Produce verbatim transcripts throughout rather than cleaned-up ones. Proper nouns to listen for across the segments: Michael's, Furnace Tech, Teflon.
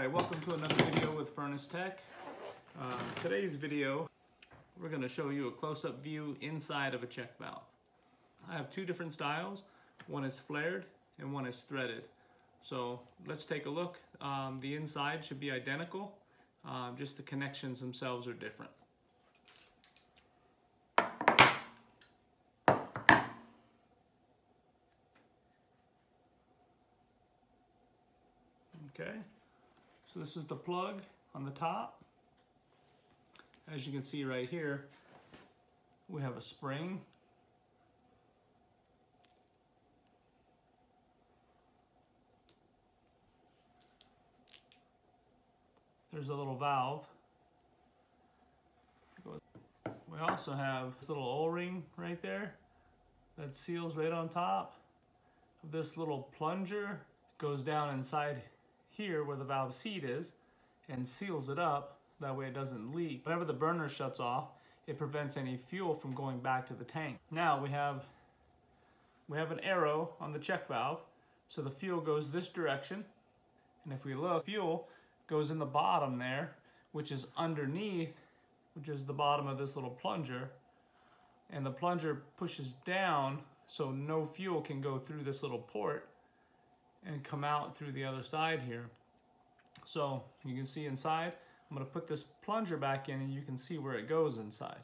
All right, welcome to another video with Furnace Tech. Uh, today's video, we're going to show you a close-up view inside of a check valve. I have two different styles. One is flared and one is threaded. So let's take a look. Um, the inside should be identical, um, just the connections themselves are different. Okay, so this is the plug on the top. As you can see right here, we have a spring. There's a little valve. We also have this little O-ring right there that seals right on top. This little plunger goes down inside here where the valve seat is and seals it up, that way it doesn't leak. Whenever the burner shuts off, it prevents any fuel from going back to the tank. Now we have we have an arrow on the check valve, so the fuel goes this direction, and if we look, fuel goes in the bottom there, which is underneath, which is the bottom of this little plunger, and the plunger pushes down so no fuel can go through this little port and come out through the other side here. So you can see inside, I'm gonna put this plunger back in and you can see where it goes inside.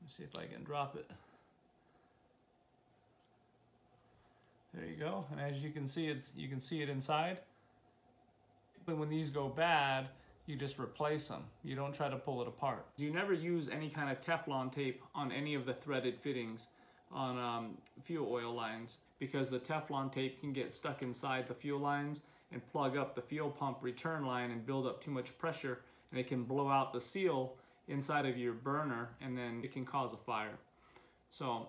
Let me see if I can drop it. There you go, and as you can see, it's you can see it inside. But when these go bad, you just replace them. You don't try to pull it apart. You never use any kind of Teflon tape on any of the threaded fittings on um, fuel oil lines, because the Teflon tape can get stuck inside the fuel lines and plug up the fuel pump return line and build up too much pressure, and it can blow out the seal inside of your burner, and then it can cause a fire. So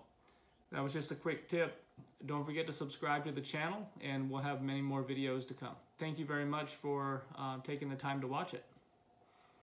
that was just a quick tip. Don't forget to subscribe to the channel, and we'll have many more videos to come. Thank you very much for uh, taking the time to watch it.